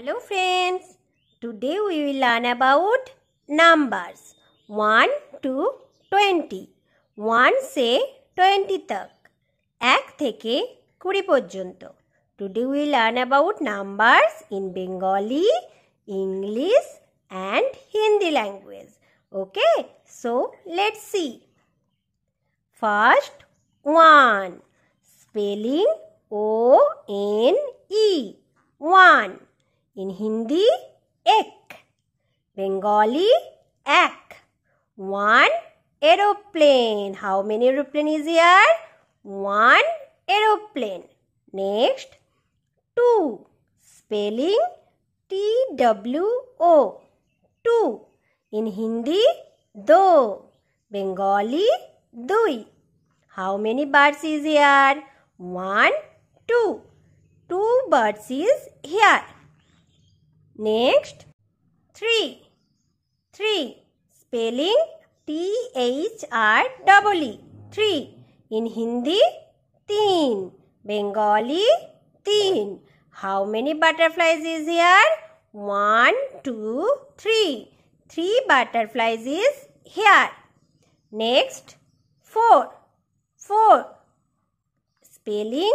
Hello friends, today we will learn about numbers 1 to 20. 1 से 20 तक 1 থেকে 20 পর্যন্ত. Today we will learn about numbers in Bengali, English and Hindi language. Okay, so let's see. First, 1. Spelling O-N-E. 1. In Hindi, ek. Bengali, ek. 1 aeroplane. How many aeroplane is here? 1 aeroplane. Next, 2. Spelling T-W-O. 2. In Hindi, do. Bengali, dui. How many birds is here? 1, 2. 2 birds is here. Next, 3. 3. Spelling T-H-R-E-E. 3. In Hindi, teen. Bengali, teen. How many butterflies is here? 1, 2, 3. 3 butterflies is here. Next, 4. 4. Spelling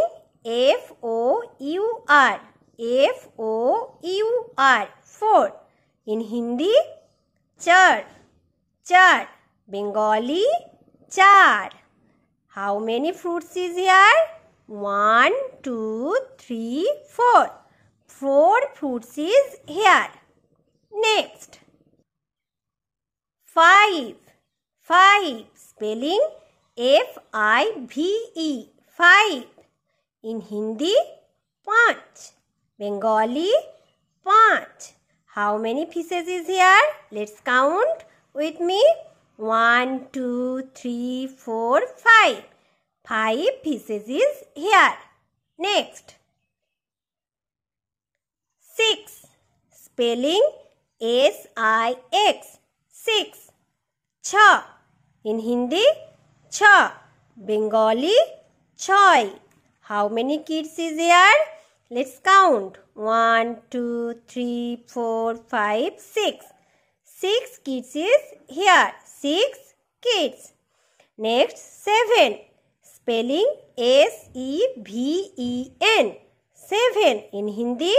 F-O-U-R. F-O-U-R. 4. In Hindi, char. Char. Bengali, char. How many fruits is here? 1, 2, 3, 4. 4 fruits is here. Next, 5. 5. Spelling F-I-V-E. 5. In Hindi, panch. Bengali, 5. How many fishes is here? Let's count with me. 1, 2, 3, 4, 5. 5 fishes is here. Next, 6. Spelling S-I-X. 6. Cha. In Hindi, cha. Bengali, choy. How many kids is here? Let's count. 1, 2, 3, 4, 5, 6. 6 kids is here. 6 kids. Next, 7. Spelling S-E-V-E-N. 7. In Hindi,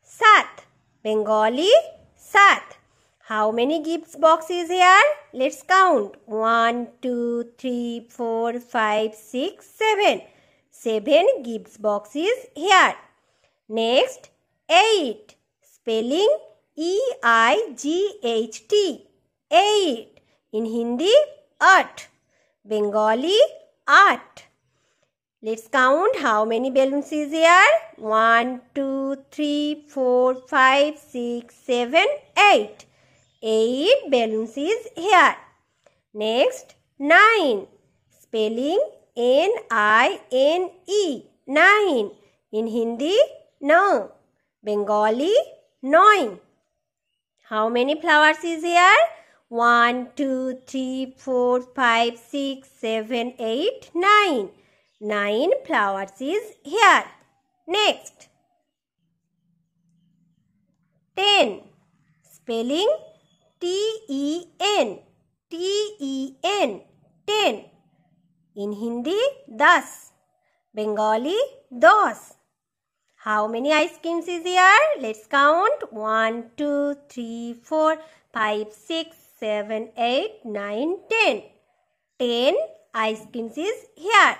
sat. Bengali, sat. How many gift boxes here? Let's count. 1, 2, 3, 4, 5, 6, 7. 7 gift boxes here. Next, 8. Spelling E-I-G-H-T. 8. In Hindi, at. Bengali, at. Let's count how many balloons is here. 1, 2, 3, 4, 5, 6, 7, 8. 8 balloons is here. Next, 9. Spelling N-I-N-E. 9. In Hindi, no. Bengali, nine. How many flowers is here? 1, 2, 3, 4, 5, 6, 7, 8, 9. 9 flowers is here. Next, 10. Spelling T-E-N. T-E-N. 10. In Hindi, das. Bengali, dos. How many ice creams is here? Let's count. 1, 2, 3, 4, 5, 6, 7, 8, 9, 10. 10 ice creams is here.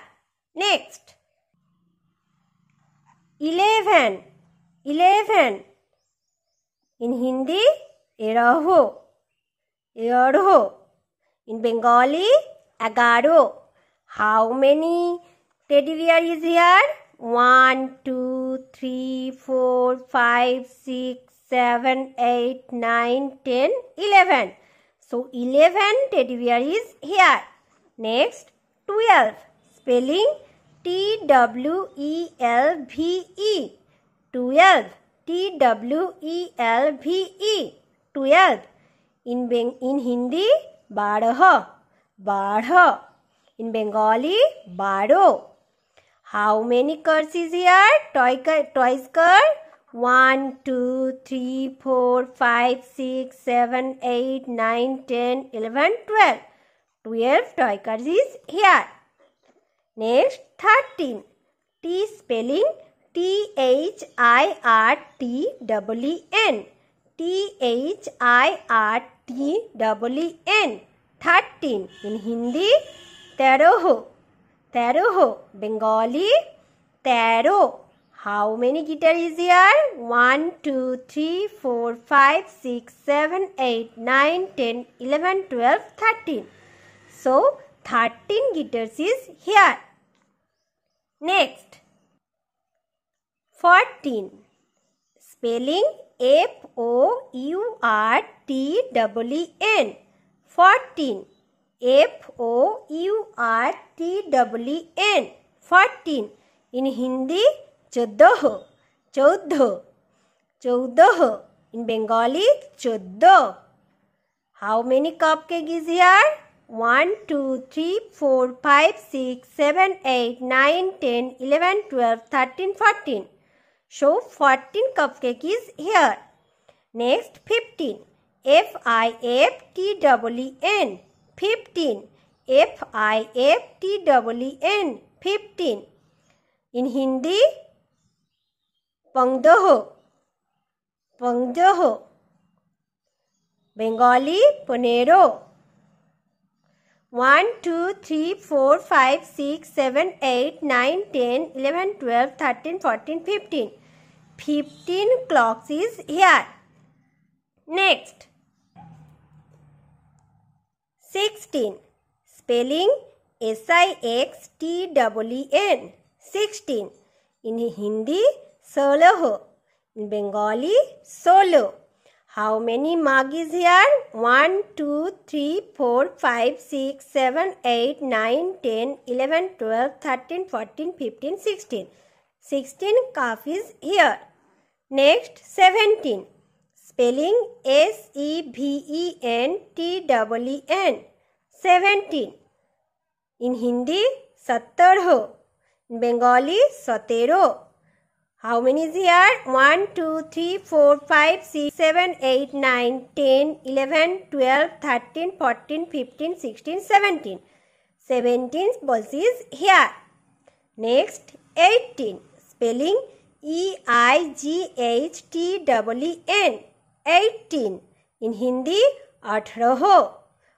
Next, 11. 11. In Hindi, eraho. Eraho. In Bengali, agaro. How many teddy bear is here? 1, 2, 3, 4, 5, 6, 7, 8, 9, 10, 11. So, 11 teddy bear is here. Next, 12. Spelling T-W-E-L-V-E. 12. T-W-E-L-V-E. 12. In Hindi, barho. Barho. In Bengali, baro. How many cars is here? Toy car, toys car. 1, 2, 3, 4, 5, 6, 7, 8, 9, 10, 11, 12. 12 toy cars is here. Next, 13. T spelling THIRTEN. THIRTEN. 13. In Hindi, Teroho. Teroho. Bengali, Tero. How many guitar is here? 1, 2, 3, 4, 5, 6, 7, 8, 9, 10, 11, 12, 13. So, 13 guitars is here. Next, 14. Spelling FOURTEN. 14. FOURTEN. 14. In Hindi, Choddoh. Choddoh. Choddoh. In Bengali, Choddoh. How many cupcake is here? 1, 2, 3, 4, 5, 6, 7, 8, 9, 10, 11, 12, 13, 14. So, 14 cupcake is here. Next, 15. FIFTEN. 15. FIFTEN. 15. In Hindi, Pangdoho. Pangdoho. Bengali, Ponero. 1, 2, 3, 4, 5, 6, 7, 8, 9, 10, 11, 12, 13, 14, 15. 15 clocks is here. Next, 16. Spelling SIXTEN. 16. In Hindi, Soloho. In Bengali, Solo. How many mug is here? 1, 2, 3, 4, 5, 6, 7, 8, 9, 10, 11, 12, 13, 14, 15, 16. 16 cup is here. Next, 17. Spelling SEVENTEN. 17. In Hindi, Sattarho. In Bengali, Satero. How many is here? 1, 2, 3, 4, 5, 6, 7, 8, 9, 10, 11, 12, 13, 14, 15, 16, 17. 17 balls is here. Next, 18. Spelling EIGHTEN. 18. In Hindi, Atharoho.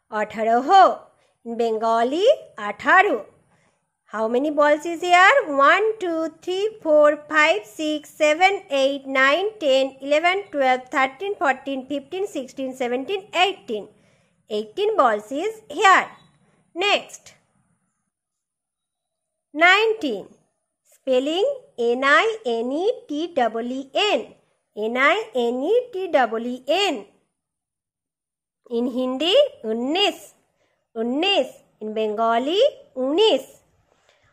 Atharoho. In Bengali, Atharo. How many balls is here? 1, 2, 3, 4, 5, 6, 7, 8, 9, 10, 11, 12, 13, 14, 15, 16, 17, 18. 18 balls is here. Next, 19. Spelling NINETEN. NINETEN. In Hindi, Unnis. Unnis. In Bengali, Unis.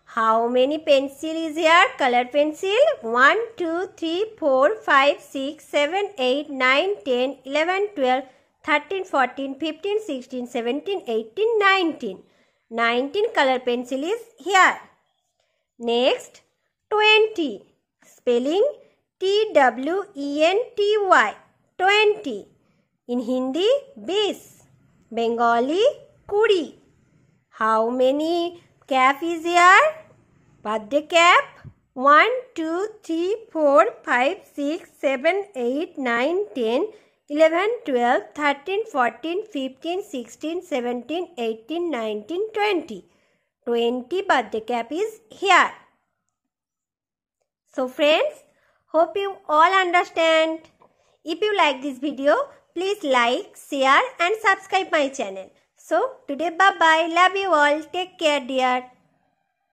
How many pencil is here? Color pencil. 1, 2, 3, 4, 5, 6, 7, 8, 9, 10, 11, 12, 13, 14, 15, 16, 17, 18, 19. 19 color pencil is here. Next, 20. Spelling TWENTY. 20. In Hindi, 20. Bengali, 20. How many cap is here? Birthday cap. 1, 2, 3, 4, 5, 6, 7, 8, 9, 10, 11, 12, 13, 14, 15, 16, 17, 18, 19, 20. 20 birthday cap is here. So friends, hope you all understand. If you like this video, please like, share and subscribe my channel. So today, bye-bye. Love you all. Take care, dear.